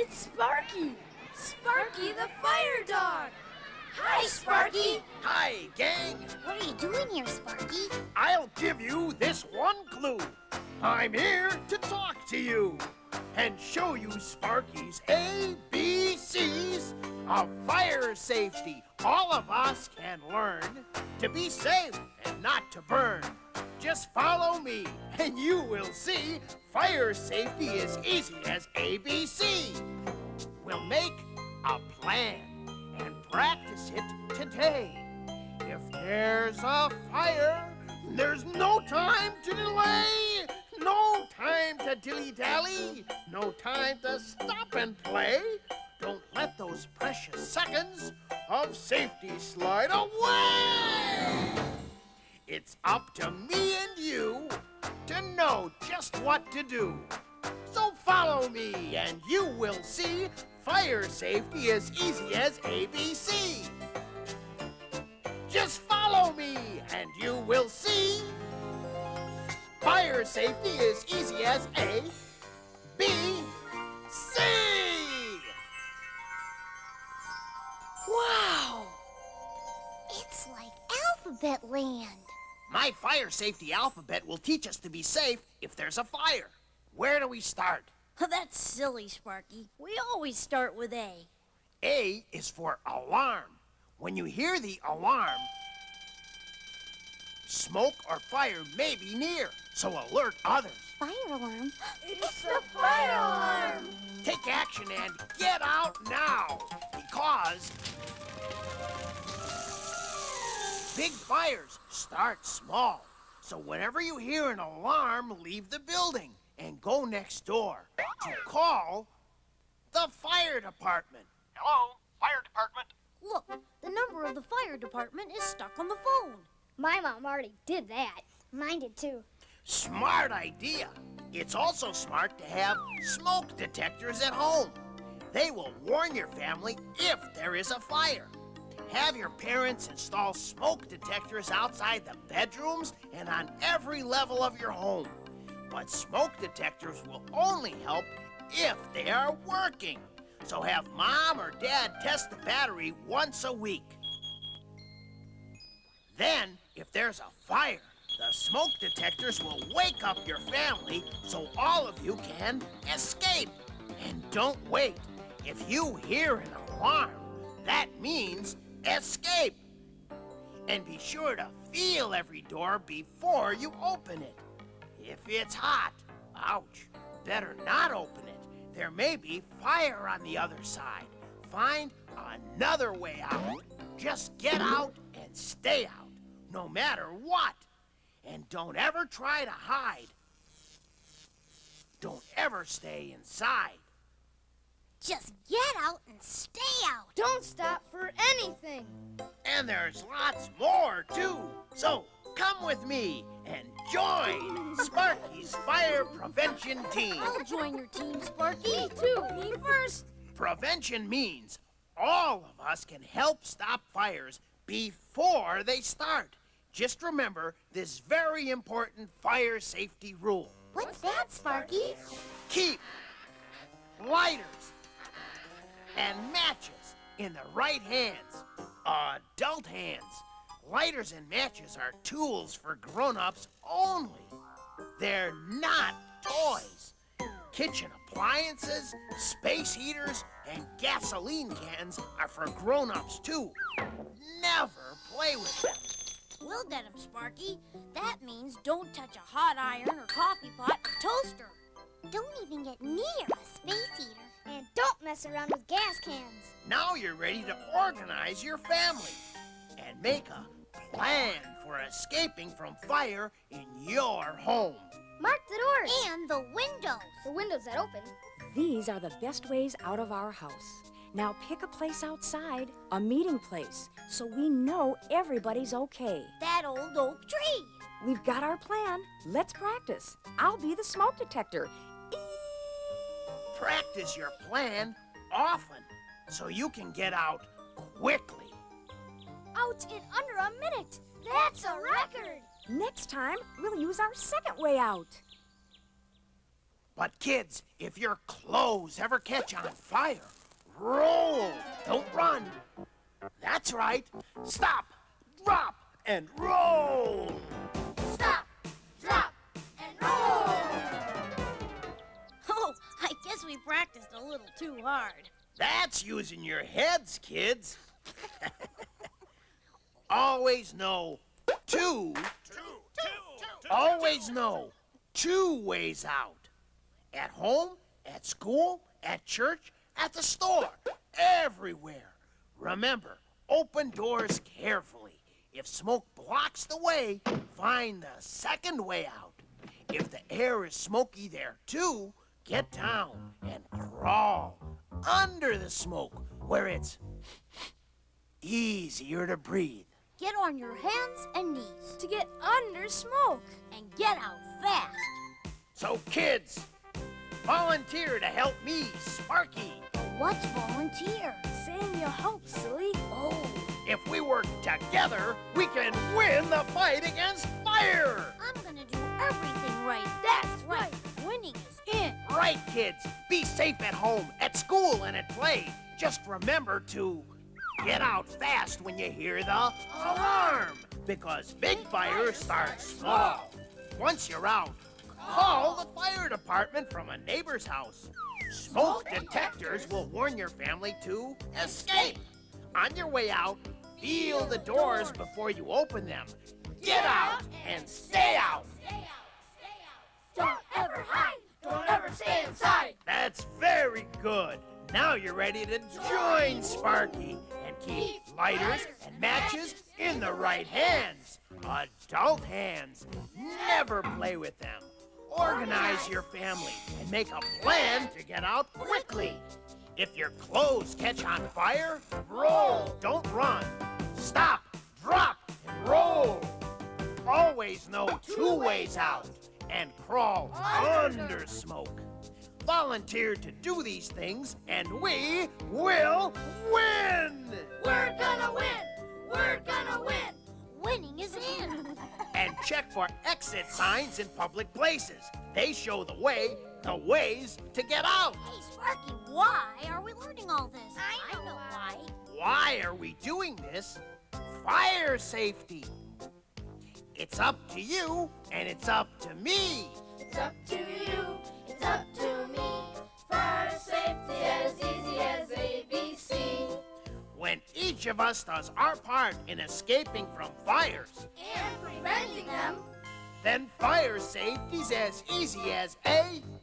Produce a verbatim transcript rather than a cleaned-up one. It's Sparky! Sparky the Fire Dog! Hi, Sparky! Hi, gang! What are you doing here, Sparky? I'll give you this one clue. I'm here to talk to you and show you Sparky's A B Cs of Fire Safety. All of us can learn to be safe and not to burn. Just follow me and you will see fire safety is easy as A B C. We'll make a plan and practice it today. If there's a fire, there's no time to delay, no time to dilly-dally, no time to stop and play. Don't let those precious seconds of safety slide away. It's up to me and you to know just what to do. So follow me and you will see fire safety is easy as A B C. Just follow me and you will see fire safety is easy as A B C. Wow! It's like alphabet land. My fire safety alphabet will teach us to be safe if there's a fire. Where do we start? That's silly, Sparky. We always start with A. A is for alarm. When you hear the alarm, smoke or fire may be near, so alert others. Fire alarm? It's the fire alarm! Take action and get out now, because big fires start small. So whenever you hear an alarm, leave the building and go next door to call the fire department. Hello, fire department. Look, the number of the fire department is stuck on the phone. My mom already did that. Mine did too. Smart idea. It's also smart to have smoke detectors at home. They will warn your family if there is a fire. Have your parents install smoke detectors outside the bedrooms and on every level of your home. But smoke detectors will only help if they are working. So have mom or dad test the battery once a week. Then, if there's a fire, the smoke detectors will wake up your family so all of you can escape. And don't wait. If you hear an alarm, that means escape. And be sure to feel every door before you open it. If it's hot, ouch, better not open it. There may be fire on the other side. Find another way out. Just get out and stay out, no matter what. And don't ever try to hide. Don't ever stay inside. Just get out and stay out. Don't stop for anything. And there's lots more, too. So come with me and join Sparky's fire prevention team. I'll join your team, Sparky. Me too. Me first. Prevention means all of us can help stop fires before they start. Just remember this very important fire safety rule. What's that, Sparky? Keep lighters and matches in the right hands, adult hands. Lighters and matches are tools for grown-ups only. They're not toys. Kitchen appliances, space heaters, and gasoline cans are for grown-ups, too. Never play with them. We'll get them, Sparky. That means don't touch a hot iron or coffee pot or toaster. Don't even get near a space heater. And don't mess around with gas cans. Now you're ready to organize your family and make a plan for escaping from fire in your home. Mark the doors. And the windows. The windows that open. These are the best ways out of our house. Now pick a place outside, a meeting place, so we know everybody's okay. That old oak tree. We've got our plan. Let's practice. I'll be the smoke detector. Eee! Practice your plan often so you can get out quickly. Out in under a minute. That's a record. Next time, we'll use our second way out. But kids, if your clothes ever catch on fire, roll, don't run. That's right. Stop, drop, and roll. Stop, drop, and roll. Oh, I guess we practiced a little too hard. That's using your heads, kids. Always know two, two, two, two always two, know two ways out. At home, at school, at church, at the store, everywhere. Remember, open doors carefully. If smoke blocks the way, find the second way out. If the air is smoky there too, get down and crawl under the smoke where it's easier to breathe. Get on your hands and knees to get under smoke and get out fast. So kids, volunteer to help me, Sparky. What's volunteer? Saying your help, silly. Oh. If we work together, we can win the fight against fire. I'm gonna do everything right. That's right. Winning is in. Right, kids. Be safe at home, at school, and at play. Just remember to get out fast when you hear the alarm, because big fires start small. Once you're out, call the fire department from a neighbor's house. Smoke detectors will warn your family to escape. On your way out, feel the doors before you open them. Get out and stay out. Stay out, stay out. Don't ever hide. Don't ever stay inside. That's very good. Now you're ready to join Sparky and keep lighters and matches in the right hands. Adult hands. Never play with them. Organize your family and make a plan to get out quickly. If your clothes catch on fire, roll, don't run. Stop, drop, and roll. Always know two ways out and crawl under smoke. Volunteer to do these things and we will win! We're gonna win! We're gonna win! Winning is in! And check for exit signs in public places. They show the way, the ways to get out. Hey, Sparky, why are we learning all this? I know, I know why. Why are we doing this? Fire safety. It's up to you, and it's up to me. It's up to you, it's up to me. Fire safety as easy as A B C. When each of us does our part in escaping from fires and preventing them, then fire safety's as easy as A B C.